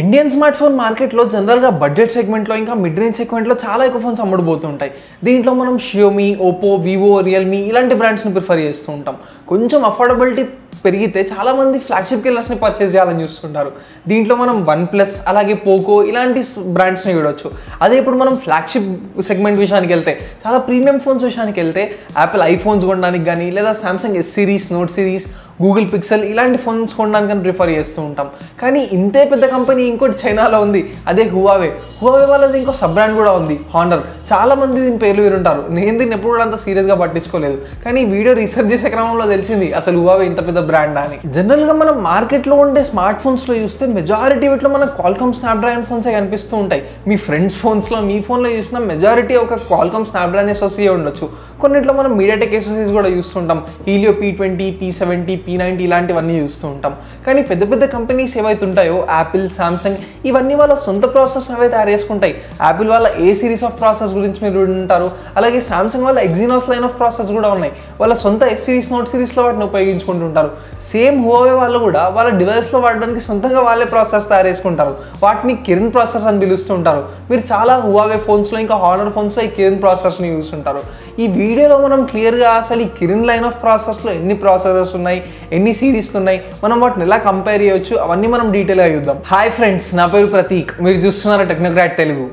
Indian smartphone market lo general ga budget segment lo inka mid range segment lo chaala eco phones ammadupotu untayi. Deentlo manam Xiaomi, Oppo, Vivo, Realme ilanti brands ni prefer chestu untam. Koncham affordability perigite chaala mandi flagship killers ni purchase cheyalani chustunnaru. Deentlo manam OnePlus alage Poco ilanti brands ni chudochu. Ade ippudu manam flagship segment vishayaniki velte chaala premium phones vishayaniki velte Apple iPhones kondaniki gaani ledha Samsung S series, Note series, Google Pixel ilanti phones kondaniki prefer chestu untam. Kaani inte pedda company ఇంకోటి చైనాలో ఉంది, అదే Huawei. Huawei వాళ్ళది ఇంకో sub brand కూడా ఉంది, honour. చాలా మంది దీని పేర్లు వింటారు, నేను దీన్ని ఎప్పుడు అంత సీరియస్గా పట్టించుకోలేదు, కానీ వీడియో రీసెర్చ్ చేసే క్రమంలో తెలిసింది అసలు హువావే ఇంత పెద్ద బ్రాండ్ అని. జనరల్గా మనం మార్కెట్లో ఉండే స్మార్ట్ ఫోన్స్లో చూస్తే మెజారిటీ వీటిలో మన క్వాల్కమ్ స్నాప్డ్రాగన్ ఫోన్సే కనిపిస్తూ ఉంటాయి. మీ ఫ్రెండ్స్ ఫోన్స్లో, మీ ఫోన్లో చూసిన మెజారిటీ ఒక క్వాల్కమ్ స్నాప్డ్రాగన్ ఎస్ఓసీ ఉండొచ్చు. కొన్నిట్లో మనం మీడియాటెక్ ఎస్ఓసీస్ కూడా చూస్తుంటాం, హీలియో P20, P70, P90 ఇలాంటివన్నీ చూస్తూ ఉంటాం. కానీ పెద్ద పెద్ద కంపెనీస్ ఏవైతుంటాయో యాపిల్, సామ్సంగ్ ఇవన్నీ వాళ్ళ సొంత ప్రాసెస్ అవే తయారు చేసుకుంటాయి. యాపిల్ వాళ్ళ ఏ సిరీస్ ఆఫ్ ప్రాసెస్ గురించి మీరు ఉంటారు, అలాగే సామ్సంగ్ వాళ్ళ ఎగ్జినోస్ లైన్ ఆఫ్ ప్రాసెస్ కూడా ఉన్నాయి, వాళ్ళ సొంత ఎస్ సిరీస్, నోట్ సిరీస్లో వాటిని ఉపయోగించుకుంటుంటారు. సేమ్ హువావే వాళ్ళు కూడా వాళ్ళ డివైస్లో వాడడానికి సొంతంగా వాళ్ళే ప్రాసెస్ తయారు చేసుకుంటారు, వాటిని కిరిన్ ప్రాసెస్ అని పిలుస్తుంటారు. మీరు చాలా హువావే ఫోన్స్లో ఇంకా హానర్ ఫోన్స్లో ఈ కిరిన్ ప్రాసెస్ని చూస్తుంటారు. ఈ వీడియోలో మనం క్లియర్గా అసలు ఈ కిరిన్ లైన్ ఆఫ్ ప్రాసెస్లో ఎన్ని ప్రాసెసెస్ ఉన్నాయి, ఎన్ని సిరీస్లు ఉన్నాయి, మనం వాటిని ఎలా కంపేర్ చేయొచ్చు, అవన్నీ మనం డీటెయిల్గా చూద్దాం. హాయ్ ఫ్రెండ్స్, నా పేరు ప్రతీక్, మీరు చూస్తున్నారు టెక్నోక్రాట్ తెలుగు.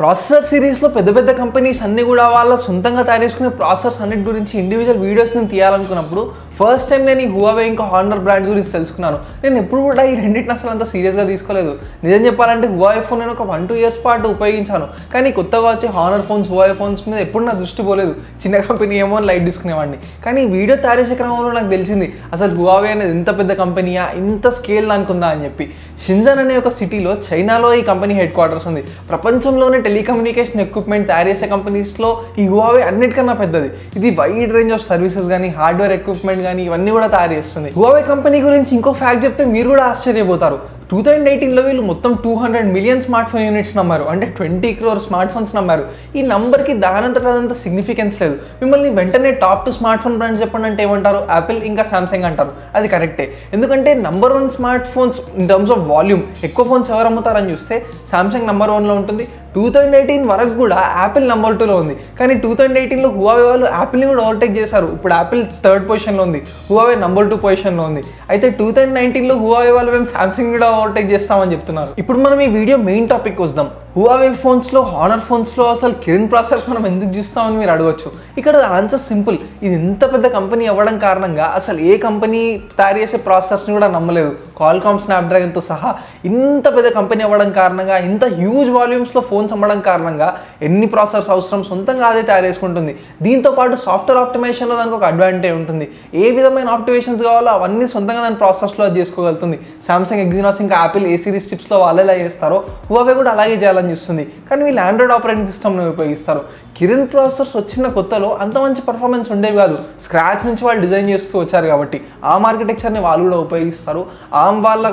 ప్రాసెసర్ సిరీస్లో పెద్ద పెద్ద కంపెనీస్ అన్నీ కూడా వాళ్ళ సొంతంగా తయారు చేసుకునే ప్రాసెసర్స్ అన్నిటి గురించి ఇండివిజువల్ వీడియోస్ నేను తీయాలనుకున్నప్పుడు ఫస్ట్ టైం నేను ఈ హువావే ఇంకా హానర్ బ్రాండ్స్ గురించి తెలుసుకున్నాను. నేను ఎప్పుడు కూడా ఈ రెండింటిని అసలు అంత సీరియస్గా తీసుకోలేదు. నిజం చెప్పాలంటే హువావే ఫోన్ నేను ఒక 1-2 years పాటు ఉపయోగించాను, కానీ కొత్తగా వచ్చే హానర్ ఫోన్స్, హువావే ఫోన్స్ మీద ఎప్పుడు నా దృష్టి పోలేదు. చిన్న కంపెనీ ఏమో లైట్ తీసుకునేవాడిని, కానీ వీడియో తయారు చేసే క్రమంలో నాకు తెలిసింది అసలు హువావే అనేది ఎంత పెద్ద కంపెనీయా, ఇంత స్కేల్ అనుకుందా అని చెప్పి. షింజన్ అనే ఒక సిటీలో చైనాలో ఈ కంపెనీ హెడ్ క్వార్టర్స్ ఉంది. ప్రపంచంలోనే టెలికమ్యూనికేషన్ ఎక్విప్మెంట్ తయారు చేసే కంపెనీస్లో ఈ హువావే అన్నిటికన్నా పెద్దది. ఇది వైడ్ రేంజ్ ఆఫ్ సర్వీసెస్ కానీ, హార్డ్వేర్ ఎక్విప్మెంట్ కానీ ఇవన్నీ కూడా తయారు చేస్తుంది. హువావే కంపెనీ గురించి ఇంకో ఫ్యాక్ట్ చెప్తే మీరు కూడా ఆశ్చర్యపోతారు. 2018లో వీళ్ళు మొత్తం 200 million స్మార్ట్ ఫోన్ యూనిట్స్ నమ్మారు, అంటే 20 crore స్మార్ట్ ఫోన్స్ నమ్మారు. ఈ నంబర్కి దానంతటంత సిగ్నిఫికెన్స్ లేదు. మిమ్మల్ని వెంటనే టాప్ 2 స్మార్ట్ ఫోన్ బ్రాండ్స్ చెప్పండి అంటే ఏమంటారు, యాపిల్ ఇంకా సామ్సంగ్ అంటారు. అది కరెక్టే, ఎందుకంటే #1 smart phones in terms of volume ఎక్కువ ఫోన్స్ ఎవరు అమ్ముతారని చూస్తే సామ్సంగ్ #1లో ఉంటుంది. 2018 వరకు కూడా యాపిల్ #2లో ఉంది, కానీ 2018లో హువావే వాళ్ళు యాపిల్ని కూడా ఓవర్టేక్ చేశారు. ఇప్పుడు యాపిల్ 3rd పొజిషన్లో ఉంది, హువావే #2 పొజిషన్లో ఉంది. అయితే 2019లో హువావే వాళ్ళు మేము సామ్సంగ్ కూడా ఓవర్టేక్ చేస్తామని చెప్తున్నారు. ఇప్పుడు మనం ఈ వీడియో మెయిన్ టాపిక్ వద్దాం. హువావే ఫోన్స్లో, హానర్ ఫోన్స్లో అసలు కిరిన్ ప్రాసెస్ మనం ఎందుకు చూస్తామని మీరు అడగవచ్చు. ఇక్కడ ఆన్సర్ సింపుల్, ఇది ఇంత పెద్ద కంపెనీ అవ్వడం కారణంగా అసలు ఏ కంపెనీ తయారు చేసే ప్రాసెస్ని కూడా నమ్మలేదు. క్వాల్కామ్ స్నాప్డ్రాగన్తో సహా ఇంత పెద్ద కంపెనీ అవ్వడం కారణంగా, ఇంత హ్యూజ్ వాల్యూమ్స్లో ఫోన్స్ అమ్మడం కారణంగా ఎన్ని ప్రాసెస్ అవసరం సొంతంగా అదే తయారు చేసుకుంటుంది. దీంతోపాటు సాఫ్ట్వేర్ ఆప్టిమేషన్లో దానికి ఒక అడ్వాంటేజ్ ఉంటుంది. ఏ విధమైన ఆప్టిమేషన్స్ కావాలో అవన్నీ సొంతంగా దాని ప్రాసెస్లో అది చేసుకోగలుగుతుంది. సామ్సంగ్, ఎగ్జినాస్ ఇంకా యాపిల్ ఏ సిరీస్ చిప్స్లో వాళ్ళు ఎలా చేస్తారో హువావే కూడా అలాగే చేయాలని చూస్తుంది, కానీ వీళ్ళు ఆండ్రాయిడ్ ఆపరేటింగ్ సిస్టమ్ని ఉపయోగిస్తారు. కిరిన్ ప్రాసెసర్స్ వచ్చిన కొత్తలో అంత మంచి పర్ఫార్మెన్స్ ఉండేవి కాదు, స్క్రాచ్ నుంచి వాళ్ళు డిజైన్ చేస్తూ వచ్చారు కాబట్టి ఆమ్ ఆర్కిటెక్చర్ని వాళ్ళు కూడా ఉపయోగిస్తారు. ఆమ్ వాళ్ళ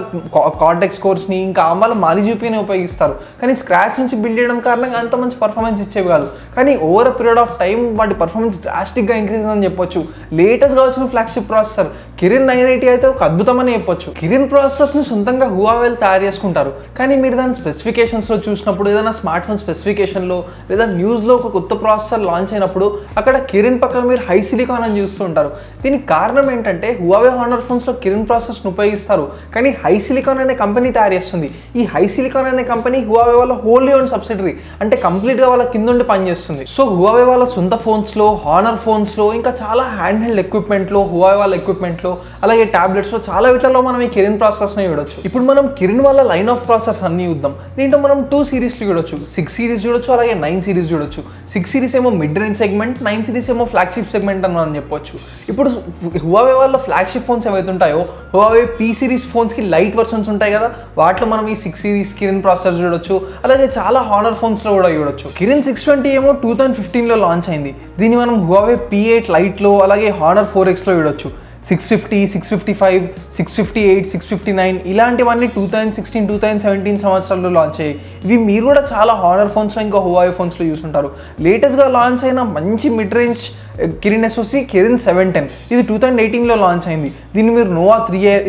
కార్టెక్స్ కోర్స్ని ఇంకా ఆమ్ వాళ్ళ మాలిజూపీని ఉపయోగిస్తారు, కానీ స్క్రాచ్ నుంచి బిల్డ్ చేయడం కారణంగా అంత మంచి పర్ఫార్మెన్స్ ఇచ్చేవి కాదు. కానీ over a period of time వాటి పర్ఫార్మెన్స్ డ్రాస్టిక్గా ఇంక్రీజ్ అని చెప్పొచ్చు. లేటెస్ట్గా వచ్చిన ఫ్లాగ్షిప్ ప్రాసెసర్ కిరిన్ 980 అయితే ఒక అద్భుతమని చెప్పొచ్చు. కిరిన్ ప్రాసెసర్స్ని సొంతంగా హువావేలు తయారు చేసుకుంటారు, కానీ మీరు దాని స్పెసిఫికేషన్స్లో చూసినప్పుడు, ఏదైనా స్మార్ట్ ఫోన్ స్పెసిఫికేషన్లో లేదా న్యూస్లో ఒక కొత్త ప్రాసెసర్ లాంచ్ అయినప్పుడు అక్కడ కిరిన్ పక్కన మీరు HiSilicon అని చూస్తూ ఉంటారు. దీనికి కారణం ఏంటంటే హువావే, హానర్ ఫోన్స్లో కిరిన్ ప్రాసెసర్స్ని ఉపయోగిస్తారు, కానీ HiSilicon అనే కంపెనీ తయారు చేస్తుంది. ఈ HiSilicon అనే కంపెనీ హువావే వాళ్ళ హోల్లీ ఓన్ సబ్సిడరీ, అంటే కంప్లీట్గా వాళ్ళ కింద ఉండి పనిచేస్తుంది. సో హువావే వాళ్ళ సొంత ఫోన్స్లో, హానర్ ఫోన్స్లో ఇంకా చాలా హ్యాండ్ హెల్డ్ ఎక్విప్మెంట్లో, హువావే వాళ్ళ ఎక్విప్మెంట్లో అలాగే ట్యాబ్లెట్స్లో చాలా వీటిలో మనం ఈ కిరిన్ ప్రాసెసర్స్ని చూడొచ్చు. ఇప్పుడు మనం కిరిన్ వాళ్ళ లైన్ ఆఫ్ ప్రాసెస్ అన్ని చూద్దాం. దీంట్లో మనం 2 సిరీస్లు చూడొచ్చు, 6 series చూడొచ్చు, అలాగే 9 series చూడొచ్చు. 6 series ఏమో మిడ్ రేంజ్ సెగ్మెంట్, 9 series ఏమో ఫ్లాగ్షిప్ సెగ్మెంట్ అని మనం చెప్పొచ్చు. ఇప్పుడు హువావే వాళ్ళ ఫ్లాగ్షిప్ ఫోన్స్ ఏవైతే ఉంటాయో, హువావే P series ఫోన్స్కి లైట్ వర్షన్స్ ఉంటాయి కదా, వాటిలో మనం ఈ 6 series కిరిన్ ప్రాసెసర్ చూడొచ్చు, అలాగే చాలా హానర్ ఫోన్స్లో కూడా చూడొచ్చు. కిరిన్ 620 ఏమో 2015లో లాంచ్ అయింది. దీన్ని మనం హువావే P8 లైట్లో అలాగే హానర్ 4Xలో చూడొచ్చు. 650, 655, 658, 659 ఇలాంటివన్నీ 2016, 2017 సంవత్సరాల్లో లాంచ్ అయ్యాయి. ఇవి మీరు కూడా చాలా హానర్ ఫోన్స్లో ఇంకా హువావే ఫోన్స్లో చూస్తుంటారు. లేటెస్ట్గా లాంచ్ అయిన మంచి mid range Kirin SOC Kirin 710, ఇది 2018లో లాంచ్ అయింది. దీన్ని మీరు నోవా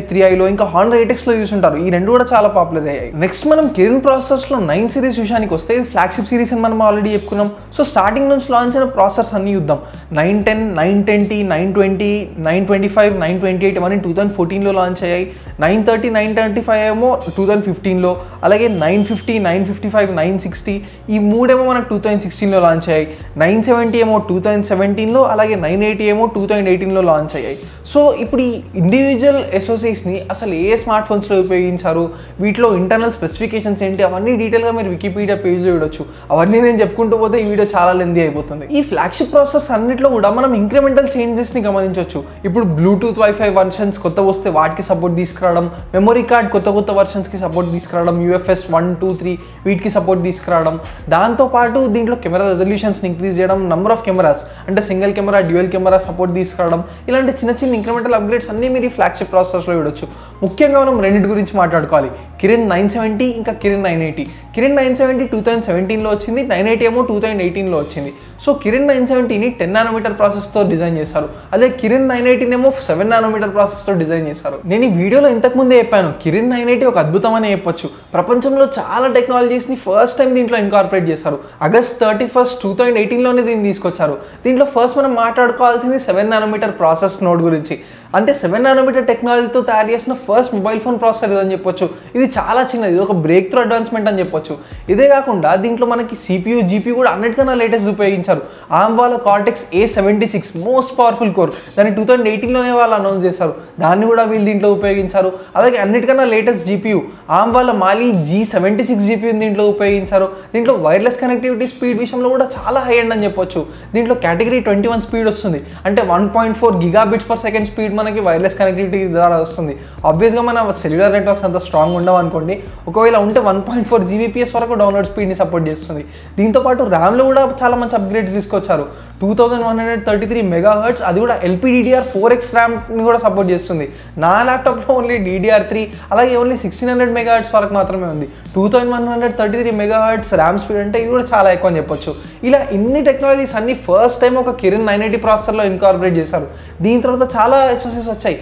3iలో ఇంకా హానర్ 8xలో చూసుంటారు. ఈ రెండు కూడా చాలా పాపులర్ అయ్యాయి. నెక్స్ట్ మనం కిరిన్ ప్రాసెసర్స్లో 9 సిరీస్ విషయానికి వస్తే, ఇది ఫ్లాగ్షిప్ సిరీస్ అని మనం ఆల్రెడీ చెప్పుకున్నాం. సో స్టార్టింగ్ నుంచి లాంచ్ అయిన ప్రాసెసర్స్ అన్ని చూద్దాం. 910, 920, 920, 925, 928 ఇవన్నీ 2014లో లాంచ్ అయ్యాయి. 930, 935 ఏమో 2015లో, అలాగే 950, 955, 960 ఈ మూడేమో మనకు 2016లో లాంచ్ అయ్యాయి. 970 ఏమో 2017, అలాగే 980 ఏమో 2018లో లాంచ్ అయ్యాయి. సో ఇప్పుడు ఈ ఇండివిజువల్ ఎస్ఓసీస్ని అసలు ఏ స్మార్ట్ ఫోన్స్లో ఉపయోగించారు, వీటిలో ఇంటర్నల్ స్పెసిఫికేషన్స్ ఏంటి, అవన్నీ డీటెయిల్గా మీరు వికీపీడియా పేజ్లో చూడొచ్చు. అవన్నీ నేను చెప్పుకుంటూ పోతే ఈ వీడియో చాలా లెందీ అయిపోతుంది. ఈ ఫ్లాగ్షిప్ ప్రాసెసర్స్ అన్నింటిలో కూడా మనం ఇంక్రిమెంటల్ చేంజెస్ని గమనించవచ్చు. ఇప్పుడు బ్లూటూత్ వైఫై వర్షన్స్ కొత్త వస్తే వాటికి సపోర్ట్ తీసుకురావడం, మెమరీ కార్డ్ కొత్త వర్షన్స్కి సపోర్ట్ తీసుకురావడం, యూఎఫ్ఎస్ 1, 2, 3 వీటికి సపోర్ట్ తీసుకురావడం, దాంతోపాటు దీంట్లో కెమెరా రెజల్యూషన్స్ని ఇంక్రీజ్ చేయడం, నంబర్ ఆఫ్ కెమెరాస్ అంటే single camera, dual camera support తీసుకురావడం, ఇలాంటి చిన్న ఇంక్రిమెంటల్ అప్గ్రేడ్స్ అన్నీ మీరు ఫ్లాగ్షిప్ ప్రాసెసర్స్లో చూడొచ్చు. ముఖ్యంగా మనం రెండింటి గురించి మాట్లాడుకోవాలి, కిరిన్ 970 ఇంకా కిరిన్ 980. కిరిన్ 970 2017లో వచ్చింది, 980 ఏమో 2018లో వచ్చింది. సో కిరిన్ 970ని 10nm ప్రాసెస్తో డిజైన్ చేశారు, అదే కిరిన్ 980 ఏమో 7nm ప్రాసెస్తో డిజైన్ చేశారు. నేను ఈ వీడియోలో ఇంతకుముందే చెప్పాను, కిరిన్ 980 ఒక అద్భుతమని చెప్పొచ్చు. ప్రపంచంలో చాలా టెక్నాలజీస్ని ఫస్ట్ టైం దీంట్లో ఇన్కార్పొరేట్ చేశారు. August 31, 2018లోనే దీన్ని తీసుకొచ్చారు. దీంట్లో ఫస్ట్ మనం మాట్లాడుకోవాల్సింది 7nm ప్రాసెస్ నోడ్ గురించి. అంటే 7nm టెక్నాలజీతో తయారు చేసిన ఫస్ట్ మొబైల్ ఫోన్ ప్రాసెసర్ ఇదని చెప్పొచ్చు. ఇది చాలా చిన్నది, ఇది ఒక బ్రేక్ త్రూ అడ్వాన్స్మెంట్ అని చెప్పొచ్చు. ఇదే కాకుండా దీంట్లో మనకి CPU, GPU కూడా అన్నిటికన్నా లేటెస్ట్ ఉపయోగించారు. ఆర్మ్ వాళ్ళ Cortex A76 most powerful core, దాన్ని 2018లోనే వాళ్ళు అనౌన్స్ చేశారు, దాన్ని కూడా వీళ్ళు దీంట్లో ఉపయోగించారు. అలాగే అన్నిటికన్నా లేటెస్ట్ GPU ఆర్మ్ వాళ్ళ మాలి G76 GPUని దీంట్లో ఉపయోగించారు. దీంట్లో వైర్లెస్ కనెక్టివిటీ స్పీడ్ విషయంలో కూడా చాలా హై ఎండ్ అని చెప్పొచ్చు. దీంట్లో కేటగిరీ 21 స్పీడ్ వస్తుంది, అంటే 1.4 Gbps స్పీడ్ మనకి వైర్లెస్ కనెక్టివిటీ ద్వారా వస్తుంది. ఆబ్వియస్గా మన సెల్యులర్ నెట్వర్క్స్ అంత స్ట్రాంగ్ ఉండవు అనుకోండి, ఒకవేళ ఉంటే 1.4 Gbps వరకు డౌన్లోడ్ స్పీడ్ని సపోర్ట్ చేస్తుంది. దీంతోపాటు ర్యామ్లో కూడా చాలా మంచి అప్గ్రేడ్స్ తీసుకొచ్చారు. 2133 MHz, అది కూడా LPDDR4X ర్యామ్ని కూడా సపోర్ట్ చేస్తుంది. నా ల్యాప్టాప్లో ఓన్లీ DDR3, అలాగే ఓన్లీ 1600 MHz వరకు మాత్రమే ఉంది. 2133 MHz ర్యామ్ స్పీడ్ అంటే ఇది కూడా చాలా ఎక్కువ అని చెప్పొచ్చు. ఇలా ఇన్ని టెక్నాలజీస్ అన్ని ఫస్ట్ టైం ఒక కిరిన్ 980 ప్రాసెసర్లో ఇన్కార్పొరేట్ చేశారు. దీని తర్వాత చాలా ఎస్ఓసీస్ వచ్చాయి.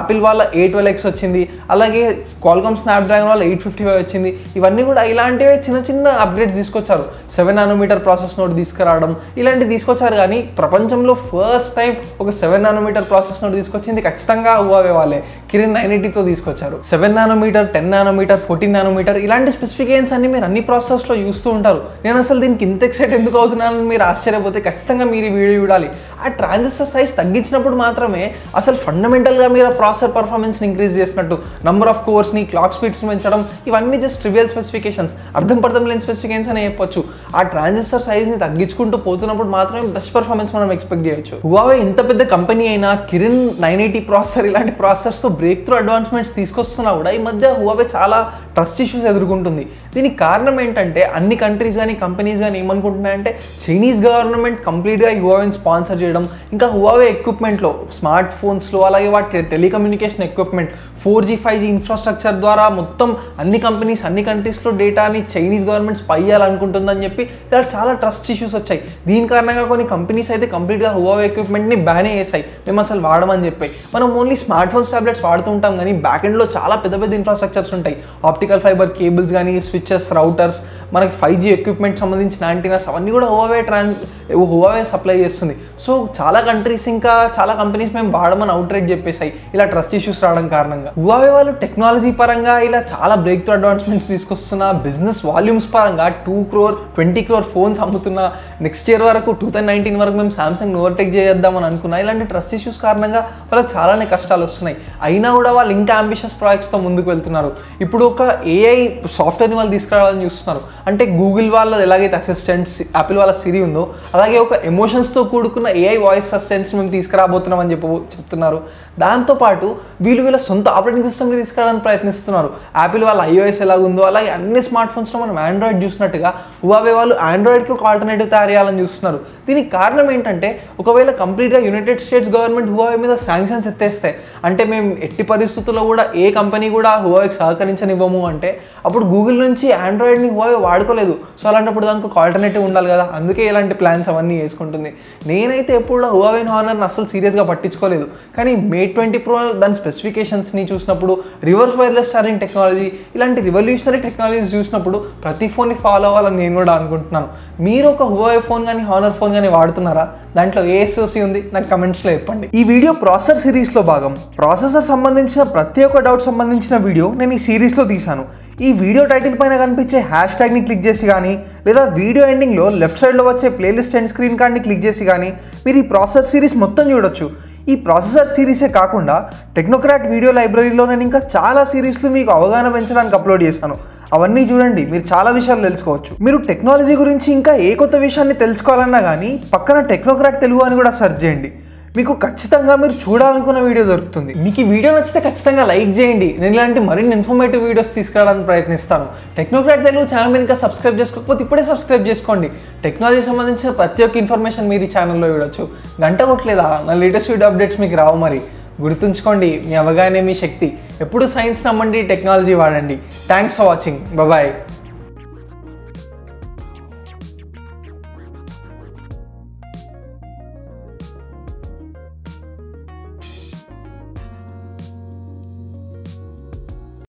ఆపిల్ వాళ్ళ A12X వచ్చింది, అలాగే క్వాల్కామ్ స్నాప్డ్రాగన్ వాళ్ళ 855 వచ్చింది. ఇవన్నీ కూడా ఇలాంటివే చిన్న చిన్న అప్గ్రేడ్స్ తీసుకొచ్చారు. 7nm ప్రాసెస్ నోట్ తీసుకురావడం ఇలాంటివి తీసుకొచ్చారు. కానీ ప్రపంచంలో ఫస్ట్ టైం ఒక 7nm ప్రాసెస్ నోట్ తీసుకొచ్చింది ఖచ్చితంగా హువావే వాళ్ళే, కిరిన్ 980తో తీసుకొచ్చారు. 7nm, 10nm, 14nm ఇలాంటి స్పెసిఫికేషన్స్ అన్ని మీరు అన్ని ప్రాసెసర్స్లో చూస్తూ ఉంటారు. నేను అసలు దీనికి ఇంత ఎక్సైట్ ఎందుకు అవుతున్నానని మీరు ఆశ్చర్యపోతే ఖచ్చితంగా మీరు ఈ వీడియో చూడాలి. ఆ ట్రాన్సిస్టర్ సైజ్ తగ్గించినప్పుడు మాత్రమే అసలు ఫండమెంటల్గా మీరు ప్రాసెసర్ పర్ఫార్మెన్స్ని ఇంక్రీజ్ చేసినట్టు. నంబర్ ఆఫ్ కోర్స్ని, క్లాక్ స్పీడ్స్ పెంచడం ఇవన్నీ జస్ట్ ట్రివియల్ స్పెసిఫికేషన్స్, అర్థం లేని స్పెసిఫికేషన్స్ అని చెప్పొచ్చు. ఆ ట్రాన్సిస్టర్ సైజ్ని తగ్గించుకుంటూ పోతున్నప్పుడు మాత్రమే బెస్ట్ పర్ఫార్మెన్స్ మనం ఎక్స్పెక్ట్ చేయొచ్చు. హువావే ఇంత పెద్ద కంపెనీ అయినా కిరిన్ 980 ప్రాసెసర్ ఇలాంటి ప్రాసెసర్స్తో బ్రేక్ త్రూ అడ్వాన్స్మెంట్స్ తీసుకొస్తున్నా కూడా ఈ మధ్య హువావే చాలా ట్రస్ట్ ఇష్యూస్ ఎదుర్కొంటుంది. దీనికి కారణం ఏంటంటే అన్ని కంట్రీస్ కానీ కంపెనీస్ కానీ ఏమనుకుంటున్నాయంటే చైనీస్ గవర్నమెంట్ కంప్లీట్గా హువావేని స్పాన్సర్ చేయడం, ఇంకా హువావే ఎక్విప్మెంట్లో, స్మార్ట్ ఫోన్స్లో, అలాగే వాటి telecommunication equipment 4G, 5G infrastructure ద్వారా మొత్తం అన్ని కంపెనీస్ అన్ని కంట్రీస్లో డేటాని చైనీస్ గవర్నమెంట్ స్పై చేయాలనుకుంటుందని చెప్పి ఇలా చాలా ట్రస్ట్ ఇష్యూస్ వచ్చాయి. దీని కారణంగా కొన్ని కంపెనీస్ అయితే కంప్లీట్గా హువావే ఎక్విప్మెంట్ని బ్యానే చేశాయి, మేము అసలు వాడమని చెప్పాయి. మనం ఓన్లీ స్మార్ట్ ఫోన్స్, టాబ్లెట్స్ వాడుతూ ఉంటాం కానీ బ్యాక్ ఎండ్లో చాలా పెద్ద పెద్ద ఇన్ఫ్రాస్ట్రక్చర్స్ ఉంటాయి. ఆప్టికల్ ఫైబర్ కేబుల్స్ కానీ, స్విచ్చెస్, రౌటర్స్, మనకి 5G ఎక్విప్మెంట్ సంబంధించిన యాంటీనాస్ అవన్నీ కూడా హువావే సప్లై చేస్తుంది. సో చాలా కంట్రీస్ ఇంకా చాలా కంపెనీస్ మేము వాడమని అవుట్రేట్ చెప్పేసాయి ఇలా ట్రస్ట్ ఇష్యూస్ రావడం కారణంగా. హువావే వాళ్ళు టెక్నాలజీ పరంగా ఇలా చాలా బ్రేక్ త్రూ అడ్వాన్స్మెంట్స్ తీసుకొస్తున్నా, బిజినెస్ వాల్యూమ్స్ పరంగా 2 crore, 20 crore ఫోన్స్ అమ్ముతున్నా, నెక్స్ట్ ఇయర్ వరకు 2019 వరకు మేము శాంసంగ్ని ఓవర్టేక్ చేద్దామని అనుకున్నా, ఇలాంటి ట్రస్ట్ ఇష్యూస్ కారణంగా వాళ్ళకి చాలానే కష్టాలు వస్తున్నాయి. అయినా కూడా వాళ్ళు ఇంకా అంబిషియస్ ప్రాజెక్ట్స్తో ముందుకు వెళ్తున్నారు. ఇప్పుడు ఒక AI సాఫ్ట్వేర్ని వాళ్ళు తీసుకురావాలని చూస్తున్నారు. అంటే గూగుల్ వాళ్ళది ఎలాగైతే అసిస్టెంట్స్, యాపిల్ వాళ్ళ సిరి ఉందో అలాగే ఒక ఎమోషన్స్తో కూడుకున్న AI వాయిస్ అసిస్టెంట్స్ మేము తీసుకురాబోతున్నామని చెప్పవచ్చు. ప్రయత్నిస్తున్నారు. దాంతోపాటు వీళ్ళు వీళ్ళ సొంత ఆపరేటింగ్ సిస్టమ్ని తీసుకురావడానికి ప్రయత్నిస్తున్నారు. యాపిల్ వాళ్ళ iOS ఎలాగుందో అలాగే అన్ని స్మార్ట్ ఫోన్స్లో మనం ఆండ్రాయిడ్ చూసినట్టుగా Huawei వాళ్ళు ఆండ్రాయిడ్కి ఒక ఆల్టర్నేటివ్ తయారు చేయాలని చూస్తున్నారు. దీనికి కారణం ఏంటంటే ఒకవేళ కంప్లీట్గా యునైటెడ్ స్టేట్స్ గవర్నమెంట్ Huawei మీద శాంక్షన్స్ ఎత్తేస్తే, అంటే మేము ఎట్టి పరిస్థితుల్లో కూడా ఏ కంపెనీ కూడా Huaweiకి సహకరించనివ్వము అంటే అప్పుడు గూగుల్ నుంచి ఆండ్రాయిడ్ని Huawei వాడుకోలేదు. సో అలాంటప్పుడు దానికి ఒక ఆల్టర్నేటివ్ ఉండాలి కదా, అందుకే ఇలాంటి ప్లాన్స్ అవన్నీ వేసుకుంటుంది. నేనైతే ఎప్పుడు Huawei హానర్ని అసలు సీరియస్గా పట్టించుకోలేదు, కానీ మేట్ 20 ప్రో దాని స్పెసిఫికేషన్స్ని చూసినప్పుడు, రివర్స్ వైర్లెస్ ఛార్జింగ్ టెక్నాలజీ, ఇలాంటి రివల్యూషనరీ టెక్నాలజీస్ చూసినప్పుడు ప్రతి ఫోన్ని ఫాలో అవ్వాలని నేను కూడా అనుకుంటున్నాను. మీరు ఒక Huawei ఫోన్ కానీ హానర్ ఫోన్ కానీ వాడుతున్నారా? దాంట్లో ఏ ఎస్ఓసి ఉంది నాకు కమెంట్స్లో చెప్పండి. ఈ వీడియో ప్రాసెసర్ సిరీస్లో భాగం. ప్రాసెసర్ సంబంధించిన ప్రతి ఒక్క డౌట్ సంబంధించిన వీడియో నేను ఈ సిరీస్లో తీశాను. ఈ వీడియో టైటిల్ పైన కనిపించే హ్యాష్ ట్యాగ్ని క్లిక్ చేసి కానీ, లేదా వీడియో ఎండింగ్లో లెఫ్ట్ సైడ్లో వచ్చే ప్లేలిస్ట్ అండ్ స్క్రీన్ కార్డ్ని క్లిక్ చేసి కానీ మీరు ఈ ప్రాసెసర్ సిరీస్ మొత్తం చూడొచ్చు. ఈ ప్రాసెసర్ సిరీసే కాకుండా టెక్నోక్రాట్ వీడియో లైబ్రరీలో నేను ఇంకా చాలా సిరీస్లు మీకు అవగాహన పెంచడానికి అప్లోడ్ చేశాను. అవన్నీ చూడండి, మీరు చాలా విషయాలు తెలుసుకోవచ్చు. మీరు టెక్నాలజీ గురించి ఇంకా ఏ కొత్త విషయాన్ని తెలుసుకోవాలన్నా కానీ పక్కన టెక్నోక్రాట్ తెలుగు అని కూడా సెర్చ్ చేయండి, మీకు ఖచ్చితంగా మీరు చూడాలనుకున్న వీడియో దొరుకుతుంది. మీకు ఈ వీడియో నచ్చితే ఖచ్చితంగా లైక్ చేయండి. నేను ఇలాంటి మరిన్ని ఇన్ఫర్మేటివ్ వీడియోస్ తీసుకురావడానికి ప్రయత్నిస్తాను. టెక్నోక్రాట్ తెలుగు ఛానల్ మీరు ఇంకా సబ్స్క్రైబ్ చేసుకోకపోతే ఇప్పుడే సబ్స్క్రైబ్ చేసుకోండి. టెక్నాలజీ సంబంధించిన ప్రతి ఒక్క ఇన్ఫర్మేషన్ మీరు ఈ ఛానల్లో చూడొచ్చు. గంట కొట్టలేదా? నా లేటెస్ట్ వీడియో అప్డేట్స్ మీకు రావు. మరి గుర్తుంచుకోండి, మీ అవగాహనే మీ శక్తి. ఎప్పుడు సైన్స్ నమ్మండి, టెక్నాలజీ వాడండి. Thanks for watching. బాయ్.